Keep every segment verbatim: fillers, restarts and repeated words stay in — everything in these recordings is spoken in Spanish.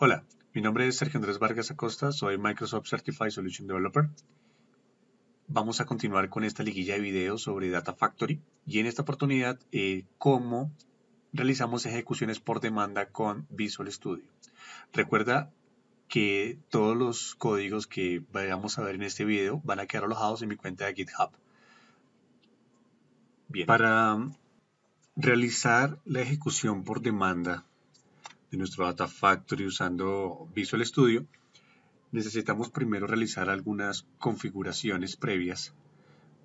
Hola, mi nombre es Sergio Andrés Vargas Acosta, soy Microsoft Certified Solution Developer. Vamos a continuar con esta liguilla de videos sobre Data Factory y en esta oportunidad eh, cómo realizamos ejecuciones por demanda con Visual Studio. Recuerda que todos los códigos que vayamos a ver en este video van a quedar alojados en mi cuenta de GitHub. Bien, para realizar la ejecución por demanda de nuestro Data Factory usando Visual Studio, necesitamos primero realizar algunas configuraciones previas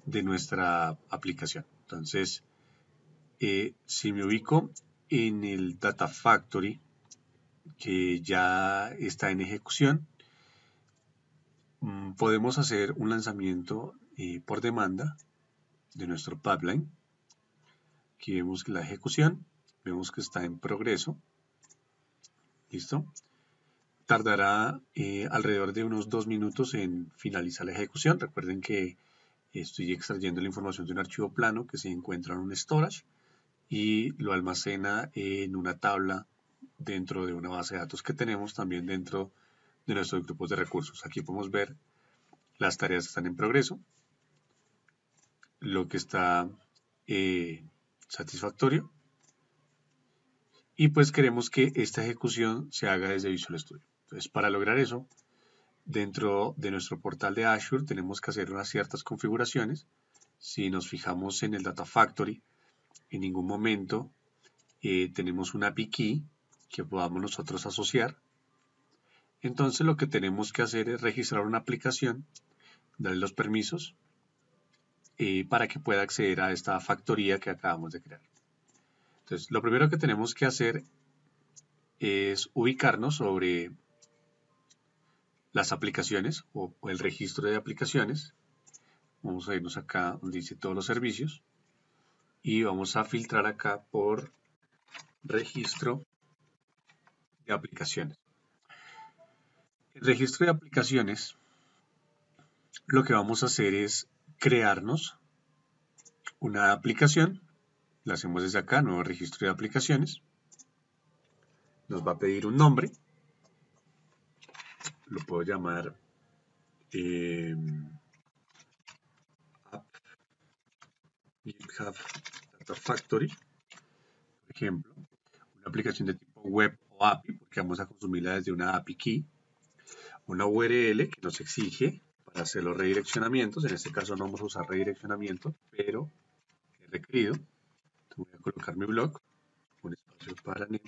de nuestra aplicación. Entonces, eh, si me ubico en el Data Factory, que ya está en ejecución, podemos hacer un lanzamiento eh, por demanda de nuestro pipeline. Aquí vemos la ejecución, vemos que está en progreso. ¿Listo? Tardará eh, alrededor de unos dos minutos en finalizar la ejecución. Recuerden que estoy extrayendo la información de un archivo plano que se encuentra en un storage y lo almacena en una tabla dentro de una base de datos que tenemos también dentro de nuestros grupos de recursos. Aquí podemos ver las tareas que están en progreso, lo que está eh, satisfactorio. Y pues queremos que esta ejecución se haga desde Visual Studio. Entonces, para lograr eso, dentro de nuestro portal de Azure tenemos que hacer unas ciertas configuraciones. Si nos fijamos en el Data Factory, en ningún momento eh, tenemos una A P I Key que podamos nosotros asociar. Entonces, lo que tenemos que hacer es registrar una aplicación, darle los permisos eh, para que pueda acceder a esta factoría que acabamos de crear. Entonces, lo primero que tenemos que hacer es ubicarnos sobre las aplicaciones o, o el registro de aplicaciones. Vamos a irnos acá donde dice todos los servicios y vamos a filtrar acá por registro de aplicaciones. El registro de aplicaciones, lo que vamos a hacer es crearnos una aplicación. La hacemos desde acá, nuevo registro de aplicaciones. Nos va a pedir un nombre. Lo puedo llamar eh, App GitHub Data Factory, por ejemplo. Una aplicación de tipo web o A P I, porque vamos a consumirla desde una A P I Key. Una U R L que nos exige para hacer los redireccionamientos. En este caso no vamos a usar redireccionamiento, pero es requerido. Voy a colocar mi blog, un espacio para net.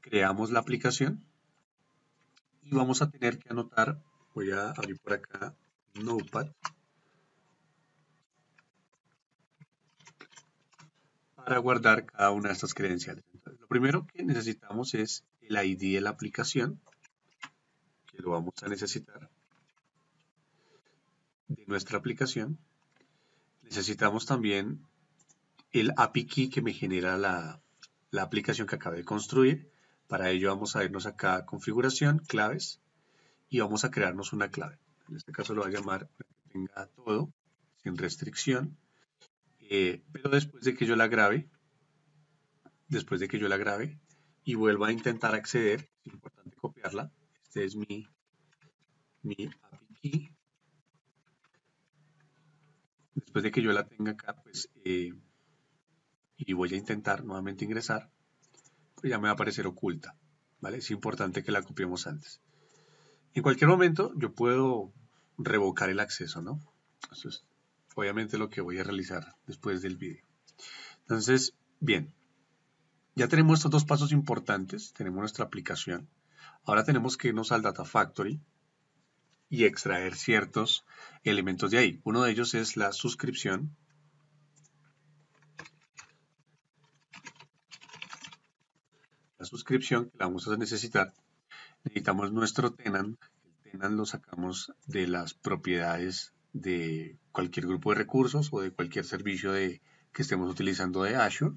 Creamos la aplicación y vamos a tener que anotar, voy a abrir por acá Notepad para guardar cada una de estas credenciales. Entonces, lo primero que necesitamos es el I D de la aplicación, que lo vamos a necesitar de nuestra aplicación. Necesitamos también el A P I Key que me genera la, la aplicación que acabo de construir. Para ello vamos a irnos acá a configuración, claves, y vamos a crearnos una clave. En este caso lo voy a llamar para que tenga todo, sin restricción. Eh, pero después de que yo la grabe, después de que yo la grabe y vuelva a intentar acceder, es importante copiarla. Este es mi, mi A P I Key. Después de que yo la tenga acá, pues, eh, y voy a intentar nuevamente ingresar, pues ya me va a aparecer oculta, ¿vale? Es importante que la copiemos antes. En cualquier momento yo puedo revocar el acceso, ¿no? Eso es obviamente lo que voy a realizar después del video. Entonces, bien, ya tenemos estos dos pasos importantes. Tenemos nuestra aplicación. Ahora tenemos que irnos al Data Factory y extraer ciertos elementos de ahí. Uno de ellos es la suscripción. La suscripción que la vamos a necesitar. Necesitamos nuestro tenant. El tenant lo sacamos de las propiedades de cualquier grupo de recursos o de cualquier servicio de, que estemos utilizando de Azure.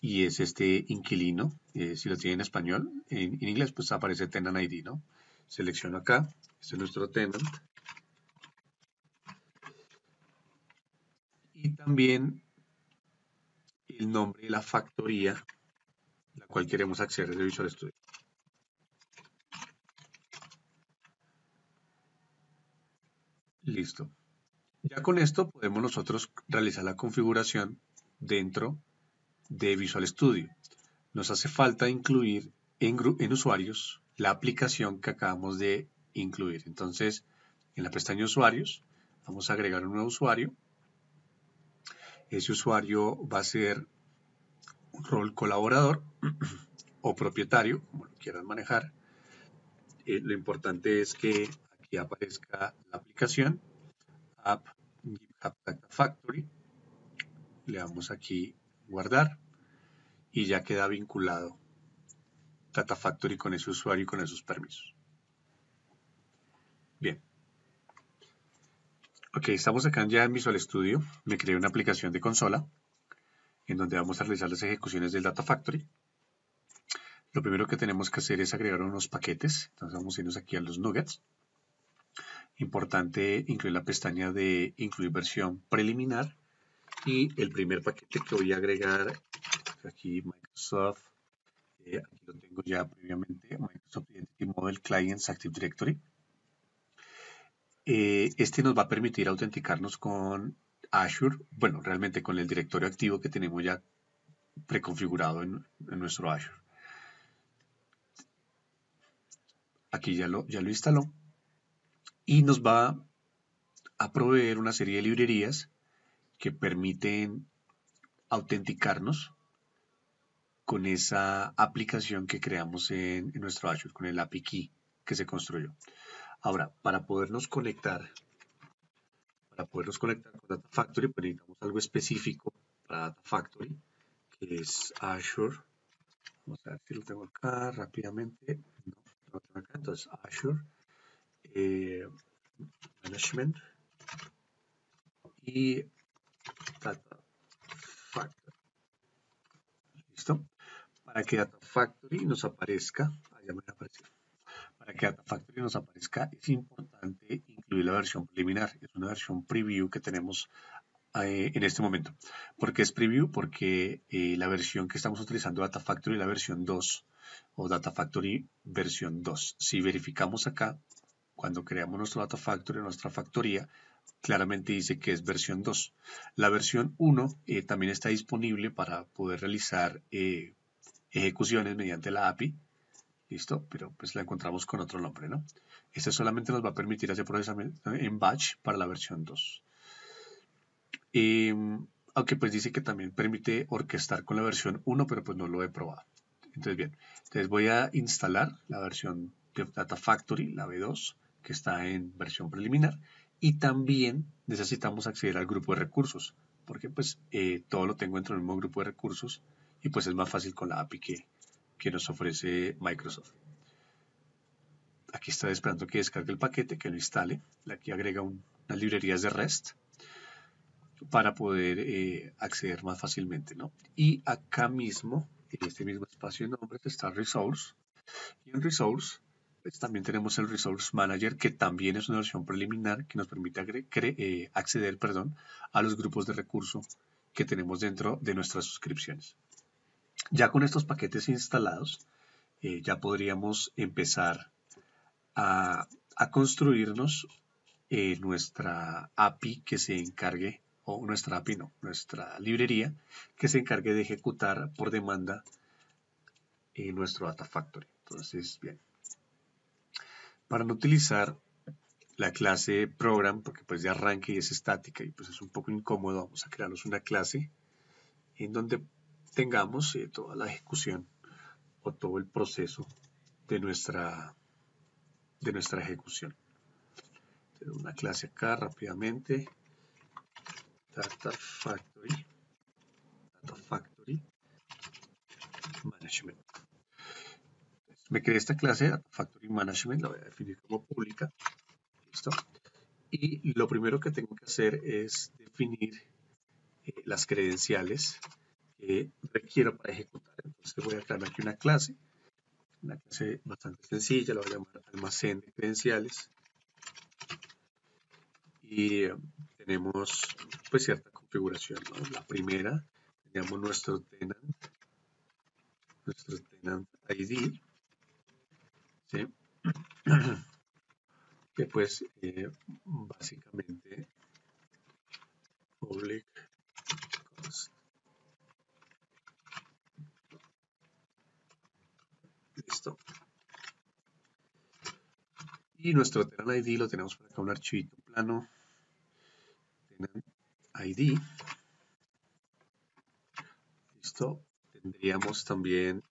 Y es este inquilino, eh, si lo tiene en español, en, en inglés pues aparece Tenant I D, ¿no? Selecciono acá, este es nuestro Tenant. Y también y el nombre de la factoría la cual queremos acceder desde Visual Studio. Listo. Ya con esto podemos nosotros realizar la configuración dentro de Visual Studio. Nos hace falta incluir en, en usuarios la aplicación que acabamos de incluir. Entonces, en la pestaña usuarios, vamos a agregar un nuevo usuario. Ese usuario va a ser un rol colaborador o propietario, como lo quieran manejar. Eh, lo importante es que aquí aparezca la aplicación App GitHub Data Factory. Le damos aquí guardar y ya queda vinculado Data Factory con ese usuario y con esos permisos. Bien. Ok, estamos acá ya en Visual Studio. Me creé una aplicación de consola en donde vamos a realizar las ejecuciones del Data Factory. Lo primero que tenemos que hacer es agregar unos paquetes. Entonces vamos a irnos aquí a los NuGets. Importante incluir la pestaña de incluir versión preliminar. Y el primer paquete que voy a agregar, aquí Microsoft, eh, aquí lo tengo ya previamente, Microsoft Identity Model Clients Active Directory. Eh, este nos va a permitir autenticarnos con Azure, bueno, realmente con el directorio activo que tenemos ya preconfigurado en, en nuestro Azure. Aquí ya lo, ya lo instaló. Y nos va a proveer una serie de librerías que permiten autenticarnos con esa aplicación que creamos en, en nuestro Azure, con el A P I Key que se construyó. Ahora, para podernos conectar, para podernos conectar con Data Factory, pues necesitamos algo específico para Data Factory, que es Azure. Vamos a ver si lo tengo acá rápidamente. No, lo tengo acá. Entonces, Azure eh, Management y Data Factory. ¿Listo? Para que Data Factory nos aparezca, allá me apareció. Para que Data Factory nos aparezca es importante incluir la versión preliminar. Es una versión preview que tenemos eh, en este momento. ¿Por qué es preview? Porque eh, la versión que estamos utilizando Data Factory es la versión dos o Data Factory versión dos. Si verificamos acá, cuando creamos nuestro Data Factory, nuestra factoría, claramente dice que es versión dos. La versión uno eh, también está disponible para poder realizar eh, ejecuciones mediante la A P I. ¿Listo? Pero pues la encontramos con otro nombre, ¿no? Este solamente nos va a permitir hacer procesamiento en batch para la versión dos. Eh, aunque pues dice que también permite orquestar con la versión uno, pero pues no lo he probado. Entonces, bien. Entonces voy a instalar la versión de Data Factory, la V dos, que está en versión preliminar. Y también necesitamos acceder al grupo de recursos, porque pues eh, todo lo tengo dentro del mismo grupo de recursos y pues es más fácil con la A P I que... que nos ofrece Microsoft. Aquí está esperando que descargue el paquete, que lo instale. Aquí agrega un, unas librerías de REST para poder eh, acceder más fácilmente, ¿no? Y acá mismo, en este mismo espacio de nombres, está Resource. Y en Resource, pues, también tenemos el Resource Manager, que también es una versión preliminar que nos permite eh, acceder perdón, a los grupos de recursos que tenemos dentro de nuestras suscripciones. Ya con estos paquetes instalados, eh, ya podríamos empezar a, a construirnos eh, nuestra A P I que se encargue, o nuestra A P I no, nuestra librería que se encargue de ejecutar por demanda eh, nuestro Data Factory. Entonces, bien, para no utilizar la clase Program, porque pues de arranque y es estática y pues es un poco incómodo, vamos a crearnos una clase en donde tengamos eh, toda la ejecución o todo el proceso de nuestra de nuestra ejecución. Tengo una clase acá rápidamente, Data Factory, Data Factory Management. Entonces, me creé esta clase Data Factory Management, la voy a definir como pública. ¿Listo? Y lo primero que tengo que hacer es definir eh, las credenciales que requiero para ejecutar. Entonces voy a crear aquí una clase, una clase bastante sencilla, la voy a llamar almacén de credenciales, y eh, tenemos pues cierta configuración, ¿no? La primera diseñamos nuestro tenant, nuestro tenant I D, ¿sí? Que pues eh, básicamente public const. Listo. Y nuestro tenant I D lo tenemos por acá, un archivito plano, tenant I D. Listo. Tendríamos también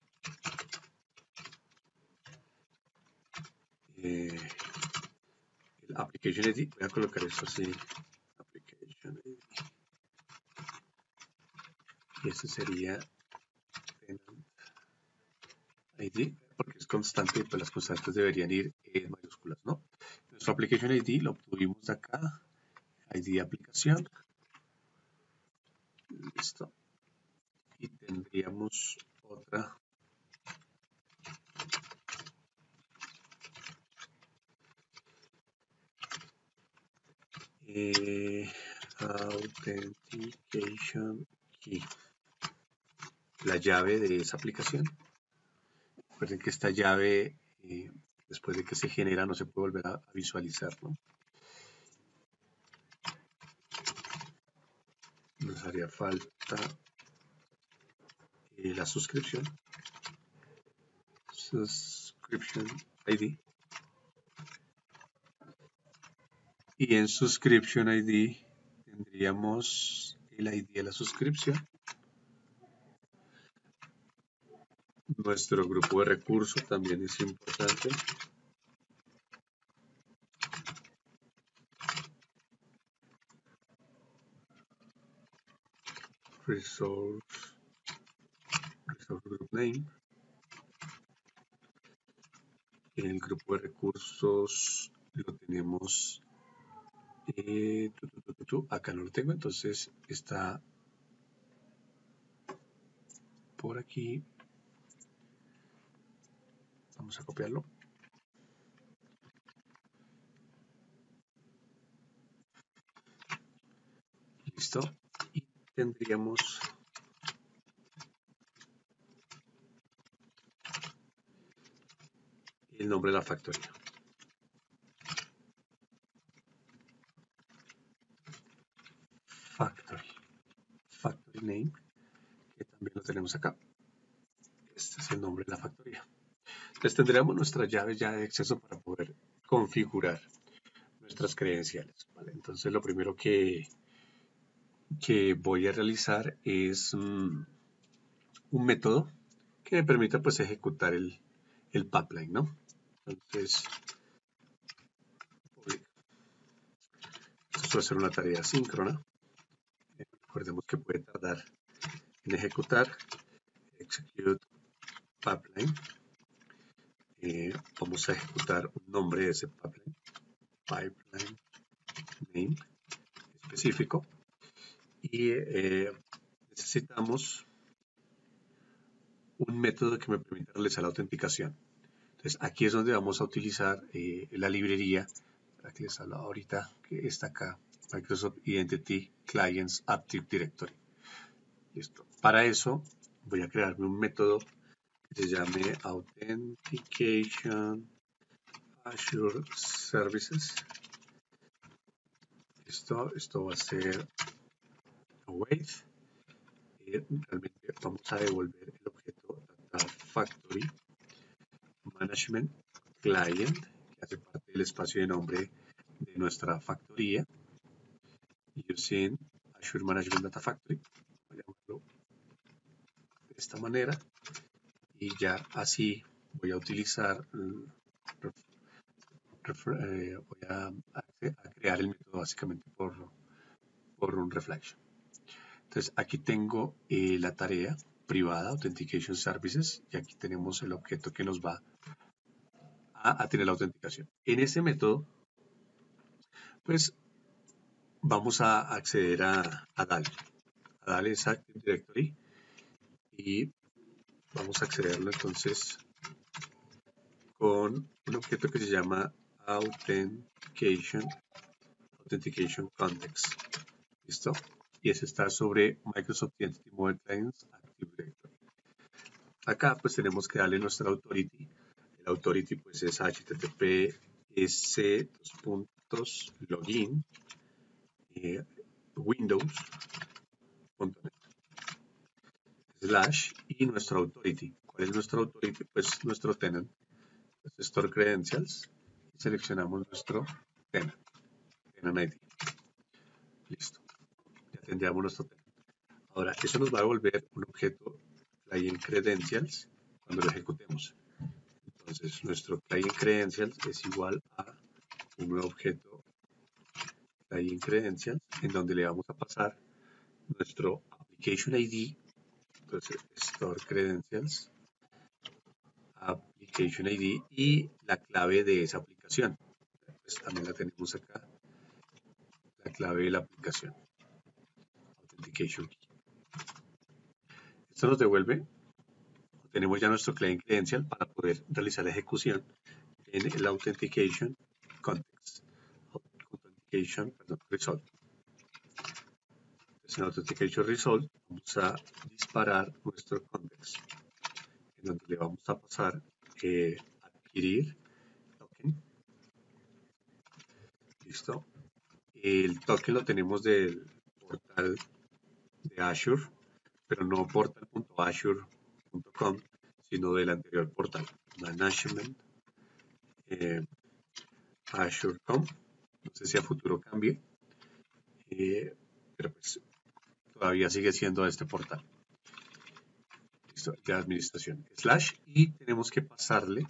eh, el application I D. Voy a colocar esto así, application I D. Y este sería tenant I D, porque es constante, pues las constantes deberían ir en mayúsculas, ¿no? Nuestro application I D lo obtuvimos de acá, I D aplicación. Listo. Y tendríamos otra eh, authentication key, la llave de esa aplicación. Recuerden que esta llave, eh, después de que se genera, no se puede volver a, a visualizar, ¿no? Nos haría falta eh, la suscripción. Subscription I D. Y en Subscription I D tendríamos el I D de la suscripción. Nuestro grupo de recursos también es importante. Resource, resource group name. El grupo de recursos lo tenemos. Eh, tu, tu, tu, tu, tu. Acá no lo tengo, entonces está por aquí. Vamos a copiarlo. Listo. Y tendríamos el nombre de la factoría. Factory. Factory name. Que también lo tenemos acá. Este es el nombre de la factoría. Entonces tendríamos nuestra llave ya de acceso para poder configurar nuestras credenciales, ¿vale? Entonces lo primero que, que voy a realizar es um, un método que me permita pues ejecutar el, el pipeline, ¿no? Entonces esto va a ser una tarea asíncrona. Recordemos que puede tardar en ejecutar. Execute pipeline. Eh, vamos a ejecutar un nombre de ese pipeline, pipeline name específico, y eh, necesitamos un método que me permita realizar la autenticación. Entonces aquí es donde vamos a utilizar eh, la librería, la que les hablaba ahorita, que está acá, Microsoft Identity Clients Active Directory. Listo. Para eso voy a crearme un método que se llame Authentication Azure Services. Esto, esto va a ser await. Eh, realmente vamos a devolver el objeto Data Factory Management Client, que hace parte del espacio de nombre de nuestra factoría. Using Azure Management Data Factory. Voy a llamarlo de esta manera. Y ya así voy a utilizar, ref, ref, eh, voy a, a crear el método básicamente por, por un reflection. Entonces aquí tengo eh, la tarea privada, Authentication Services, y aquí tenemos el objeto que nos va a, a tener la autenticación. En ese método, pues vamos a acceder a, a D A L. A D A L es Active Directory y vamos a accederlo entonces con un objeto que se llama Authentication, Authentication Context. ¿Listo? y ese está sobre Microsoft Identity Model Clients Active Directory. Acá pues tenemos que darle nuestra authority. El authority pues es H T T P S dos puntos login eh, windows punto net slash y nuestra authority. ¿Cuál es nuestra authority? Pues nuestro tenant. Entonces, store credentials. Y seleccionamos nuestro tenant. Tenant I D. Listo. Ya tendríamos nuestro tenant. Ahora, eso nos va a devolver un objeto client credentials cuando lo ejecutemos. Entonces, nuestro client credentials es igual a un objeto client credentials en donde le vamos a pasar nuestro application I D. Entonces, store credentials, application I D y la clave de esa aplicación. Pues también la tenemos acá, la clave de la aplicación, authentication key. Esto nos devuelve, tenemos ya nuestro client credential para poder realizar la ejecución en el authentication context, authentication perdón, result. En Authentication Result vamos a disparar nuestro context, en donde le vamos a pasar eh, adquirir token. Listo. El token lo tenemos del portal de Azure, pero no portal punto azure punto com, sino del anterior portal, management eh, azure punto com. No sé si a futuro cambie, eh, pero pues todavía sigue siendo este portal. Listo, de administración. Slash y tenemos que pasarle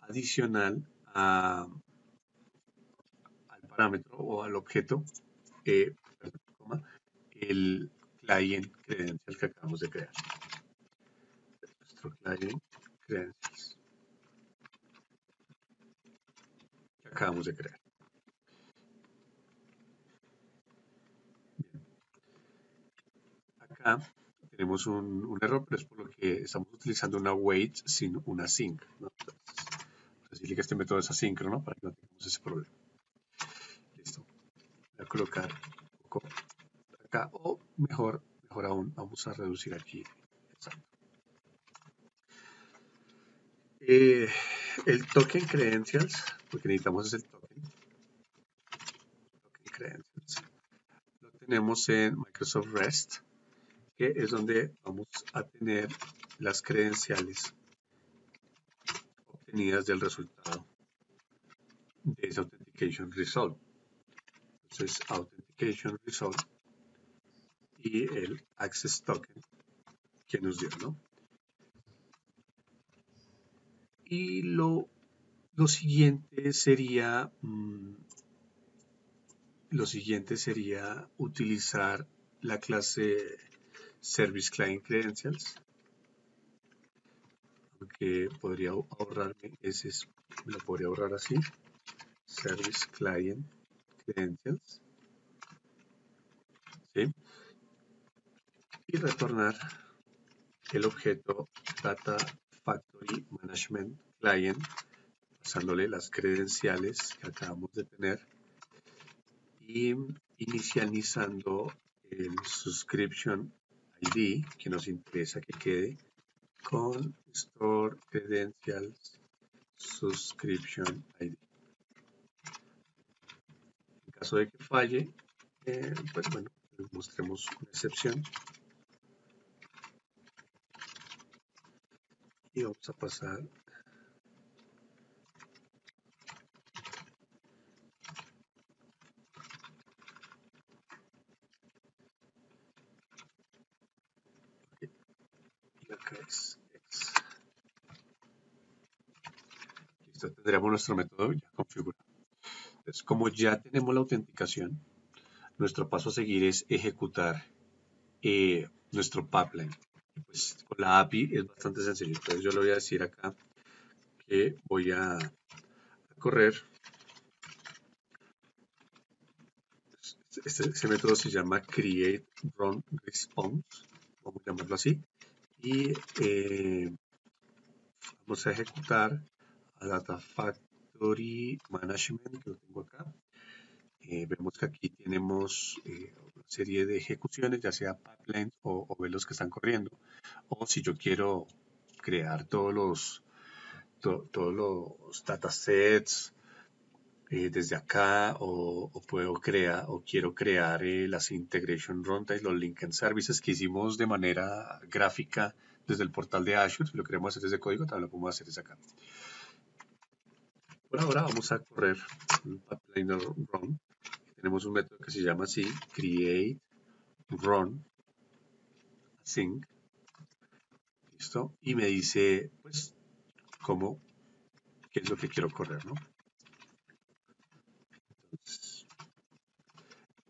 adicional a, al parámetro o al objeto eh, el client credential que acabamos de crear. Nuestro client credentials que acabamos de crear. Acá tenemos un, un error, pero es por lo que estamos utilizando una wait sin una sync, ¿no? Entonces, decirle que este método es asíncrono para que no tengamos ese problema. Listo. Voy a colocar un poco acá, o mejor, mejor aún, vamos a reducir aquí. Exacto. Eh, el token credentials, lo que necesitamos es el token. Token credentials. Lo tenemos en Microsoft REST, que es donde vamos a tener las credenciales obtenidas del resultado de ese Authentication Result. Entonces, Authentication Result y el Access Token que nos dio, ¿no? Y lo, lo siguiente sería, mmm, lo siguiente sería utilizar la clase Service Client Credentials, aunque podría ahorrarme, ese es, me lo podría ahorrar así, Service Client Credentials, ¿sí? Y retornar el objeto Data Factory Management Client, pasándole las credenciales que acabamos de tener y inicializando el Subscription I D que nos interesa que quede con Store Credentials Subscription I D. En caso de que falle, eh, pues bueno, les mostremos una excepción. Y vamos a pasar tendremos nuestro método ya configurado. Entonces, como ya tenemos la autenticación, nuestro paso a seguir es ejecutar eh, nuestro pipeline. Pues, con la A P I es bastante sencillo. Entonces, yo le voy a decir acá que voy a, a correr. Este, este método se llama create run response, vamos a llamarlo así. Y eh, vamos a ejecutar a Data Factory Management, que lo tengo acá, Eh, vemos que aquí tenemos eh, una serie de ejecuciones, ya sea pipelines o, o velos que están corriendo. O si yo quiero crear todos los, to, todos los datasets eh, desde acá, o, o puedo crear o quiero crear eh, las integration runtimes, los link and services que hicimos de manera gráfica desde el portal de Azure. Si lo queremos hacer desde código, también lo podemos hacer desde acá. Por ahora vamos a correr un pipeline run. Tenemos un método que se llama así, create run async. Listo. Y me dice, pues, cómo, qué es lo que quiero correr, ¿no? Entonces,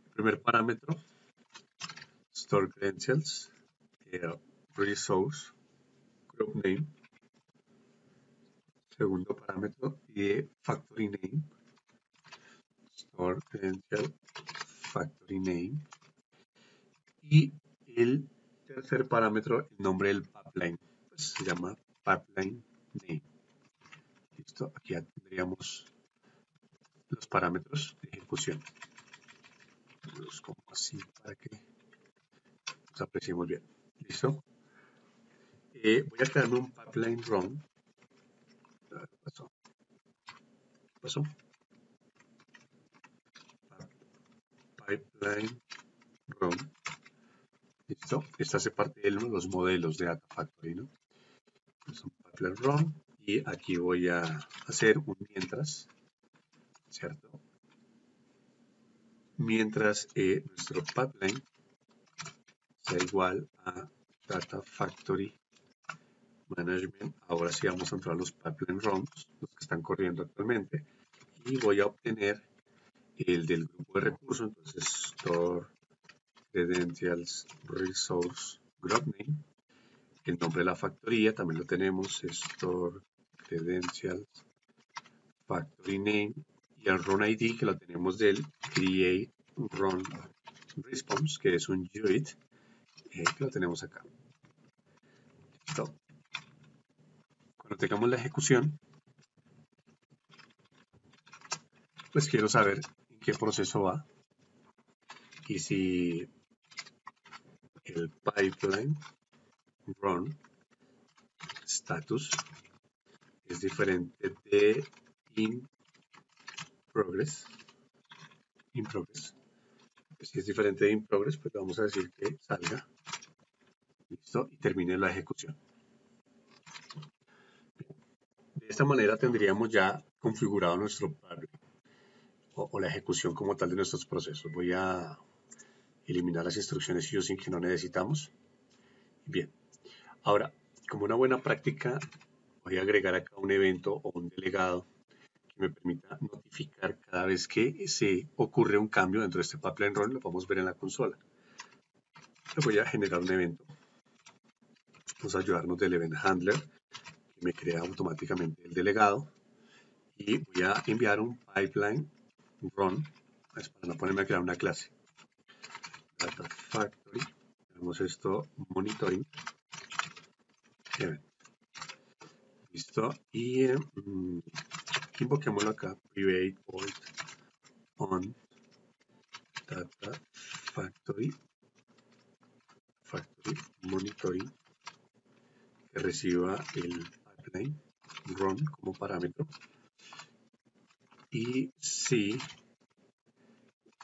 el primer parámetro, store credentials, eh, resource, group name. Segundo parámetro, eh, factory name, store credential, factory name. Y el tercer parámetro, el nombre del pipeline, pues se llama pipeline name. Listo, aquí ya tendríamos los parámetros de ejecución. Los como así para que nos apreciemos bien. Listo. Eh, voy a crearme un pipeline run. ¿Qué pasó? ¿Qué pasó? Pipeline run. Listo, esta hace parte de uno de los modelos de Data Factory, ¿no? Es un pipeline run y aquí voy a hacer un mientras, ¿cierto? Mientras eh, nuestro pipeline sea igual a Data Factory Management. Ahora sí vamos a entrar a los pipeline runs, los que están corriendo actualmente, y voy a obtener el del grupo de recursos. Entonces, store credentials resource group name. El nombre de la factoría también lo tenemos, store credentials factory name, y el run I D que lo tenemos del create run response, que es un U I D eh, que lo tenemos acá. Listo. Cuando tengamos la ejecución, pues quiero saber en qué proceso va y si el pipeline run status es diferente de in progress. In progress. Si es diferente de in progress, pues vamos a decir que salga. Listo, y termine la ejecución. De esta manera tendríamos ya configurado nuestro pipeline o, o la ejecución como tal de nuestros procesos. Voy a eliminar las instrucciones using que no necesitamos. Bien, ahora, como una buena práctica, voy a agregar acá un evento o un delegado que me permita notificar cada vez que se ocurre un cambio dentro de este pipeline run. Lo podemos ver en la consola. Yo voy a generar un evento. Vamos a ayudarnos del event handler que me crea automáticamente el delegado, y voy a enviar un pipeline run para no ponerme a crear una clase. Data Factory, tenemos esto, monitoring event. Listo, y eh, invoquémoslo acá, private void on Data Factory Factory monitoring, que reciba el pipeline run como parámetro, y si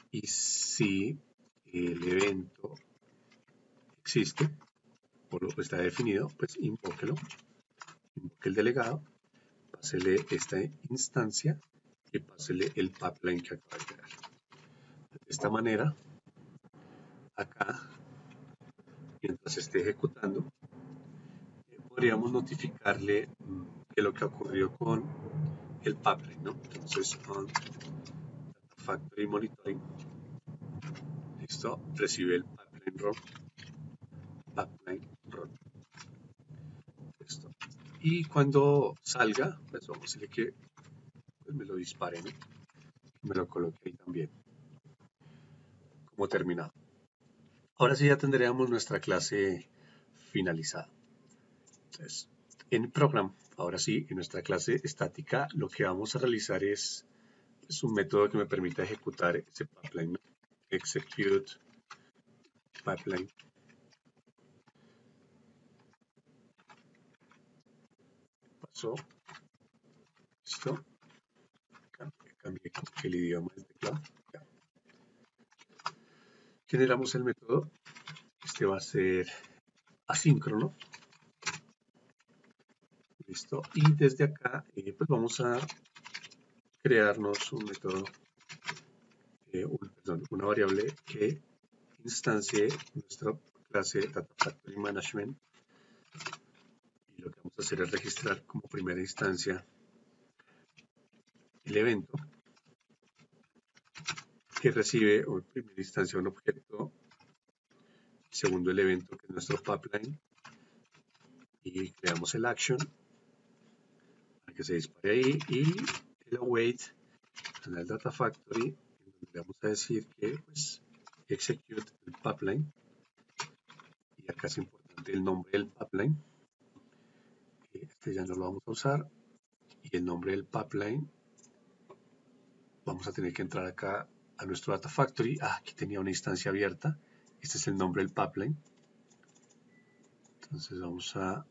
y si el evento existe o lo está definido, pues invóquelo, invoque el delegado, pásele esta instancia y pásele el pipeline que acaba de crear. De esta manera, acá, mientras esté ejecutando, podríamos notificarle de lo que ocurrió con el pipeline, ¿no? Entonces, on Factory Monitoring, listo, recibe el pipeline run, pipeline run, listo. Y cuando salga, pues vamos a decirle que pues me lo dispare, ¿no? Me lo coloque ahí también, como terminado. Ahora sí ya tendríamos nuestra clase finalizada. Entonces, en program, ahora sí, en nuestra clase estática, lo que vamos a realizar es es un método que me permite ejecutar ese pipeline. Execute pipeline. Pasó. Listo. Cambié, cambié el idioma es de cloud. Generamos el método. Este va a ser asíncrono. Listo. Y desde acá, eh, pues vamos a crearnos un método, eh, un, perdón, una variable que instancie nuestra clase Data Factory Management. Y lo que vamos a hacer es registrar como primera instancia el evento que recibe, o en primera instancia, un objeto. Segundo, el evento que es nuestro pipeline. Y creamos el action para que se dispare ahí. Y el await en el Data Factory, en donde le vamos a decir que pues, execute el pipeline. Y acá es importante el nombre del pipeline. Este ya no lo vamos a usar. Y el nombre del pipeline, vamos a tener que entrar acá a nuestro Data Factory. Ah, aquí tenía una instancia abierta. Este es el nombre del pipeline. Entonces vamos a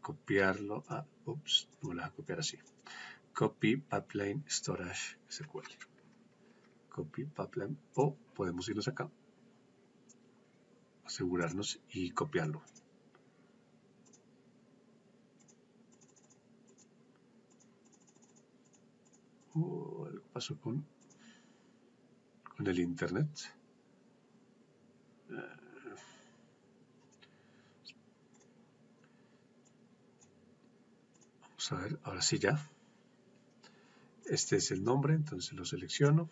copiarlo. Ah, ups, no lo voy a copiar así. Copy pipeline storage S Q L. Copy pipeline. O podemos irnos acá, asegurarnos y copiarlo. Oh, algo pasó con, con el internet. Vamos a ver, ahora sí ya. Este es el nombre, entonces lo selecciono.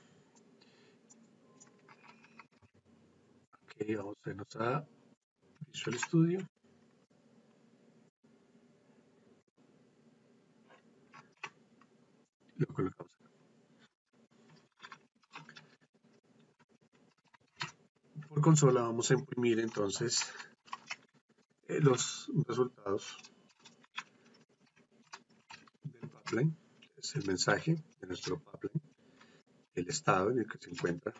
Ok, vamos a irnos a Visual Studio. Lo colocamos acá. Por consola vamos a imprimir entonces eh, los resultados del pipeline. Es el mensaje de nuestro pipeline, el estado en el que se encuentra.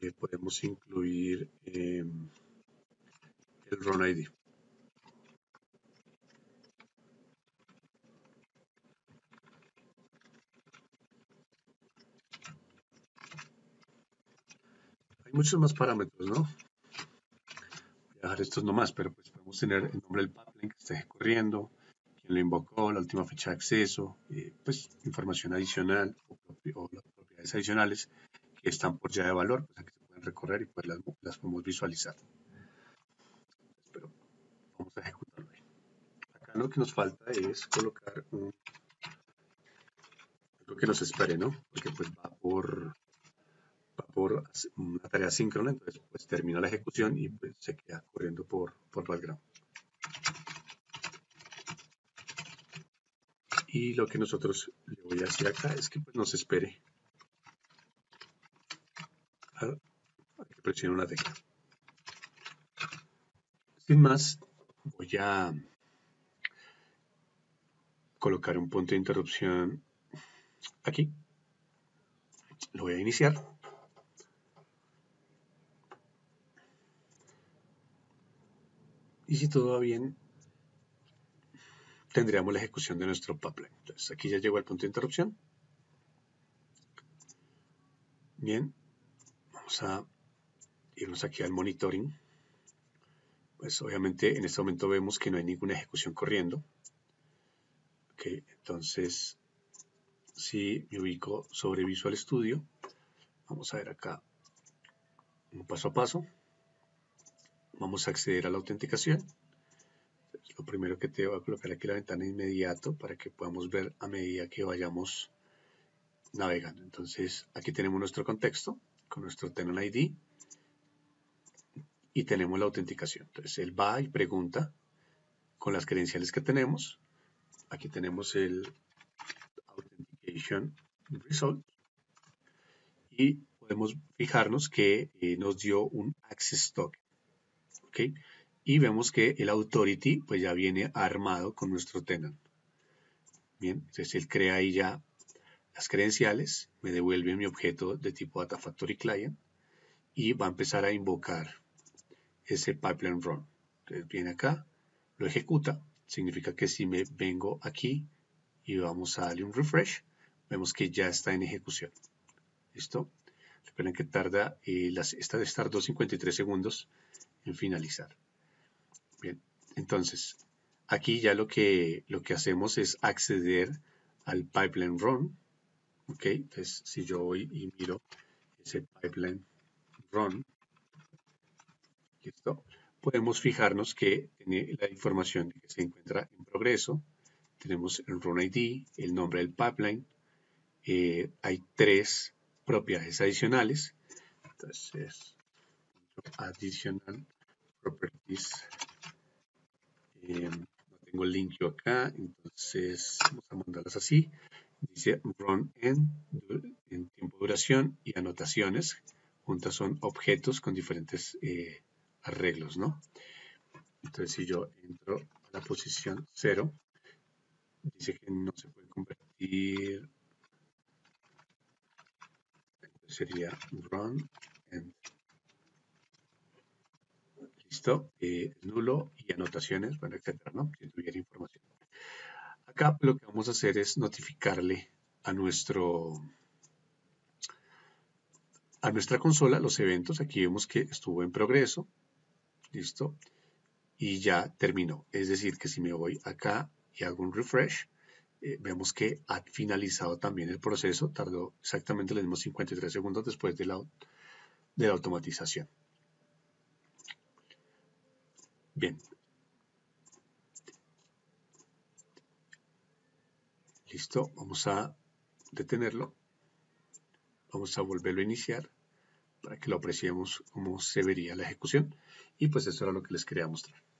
Eh, podemos incluir eh, el run I D. Muchos más parámetros, ¿no? Voy a dejar estos nomás, pero pues podemos tener el nombre del pipeline que está corriendo, quién lo invocó, la última fecha de acceso, eh, pues información adicional o, o las propiedades adicionales que están por ya de valor, pues aquí se pueden recorrer y pues las, las podemos visualizar. Pero vamos a ejecutarlo. Acá lo que nos falta es colocar un, algo que nos espere, ¿no? Porque pues va por... por una tarea síncrona, entonces pues termina la ejecución y pues se queda corriendo por, por background. Y lo que nosotros le voy a decir acá es que pues, nos espere a, a que presione una tecla. Sin más, voy a colocar un punto de interrupción aquí. Lo voy a iniciar. Y si todo va bien, tendríamos la ejecución de nuestro pipeline. Entonces, aquí ya llegó el punto de interrupción. Bien, vamos a irnos aquí al monitoring. Pues obviamente en este momento vemos que no hay ninguna ejecución corriendo. Ok, entonces, si me ubico sobre Visual Studio, vamos a ver acá un paso a paso. Vamos a acceder a la autenticación. Lo primero que te voy a colocar aquí la ventana inmediato para que podamos ver a medida que vayamos navegando. Entonces, aquí tenemos nuestro contexto con nuestro Tenant I D y tenemos la autenticación. Entonces, él va y pregunta con las credenciales que tenemos. Aquí tenemos el Authentication Result y podemos fijarnos que eh, nos dio un Access Token. Okay. Y vemos que el Authority pues ya viene armado con nuestro tenant. Bien, entonces él crea ahí ya las credenciales, me devuelve mi objeto de tipo Data Factory Client y va a empezar a invocar ese pipeline run. Entonces viene acá, lo ejecuta. Significa que si me vengo aquí y vamos a darle un refresh, vemos que ya está en ejecución. ¿Listo? Recuerden que tarda, eh, las, esta debe estar dos punto cincuenta y tres segundos en finalizar. Bien, entonces, aquí ya lo que, lo que hacemos es acceder al pipeline run. Ok, entonces si yo voy y miro ese pipeline run, listo, podemos fijarnos que tiene la información que se encuentra en progreso. Tenemos el run I D, el nombre del pipeline. Eh, hay tres propiedades adicionales. Entonces, adicional properties. Eh, no tengo el link yo acá, entonces vamos a mandarlas así. Dice run end, en tiempo de duración y anotaciones. Juntas son objetos con diferentes eh, arreglos, ¿no? Entonces, si yo entro a la posición cero, dice que no se puede convertir. Entonces sería run end. Listo, eh, nulo y anotaciones, bueno, etcétera, ¿no? Si tuviera información. Acá lo que vamos a hacer es notificarle a nuestro a nuestra consola los eventos. Aquí vemos que estuvo en progreso. Listo. Y ya terminó. Es decir, que si me voy acá y hago un refresh, eh, vemos que ha finalizado también el proceso. Tardó exactamente los mismos cincuenta y tres segundos después de la, de la automatización. Bien. Listo, vamos a detenerlo, vamos a volverlo a iniciar para que lo apreciemos cómo se vería la ejecución y pues eso era lo que les quería mostrar.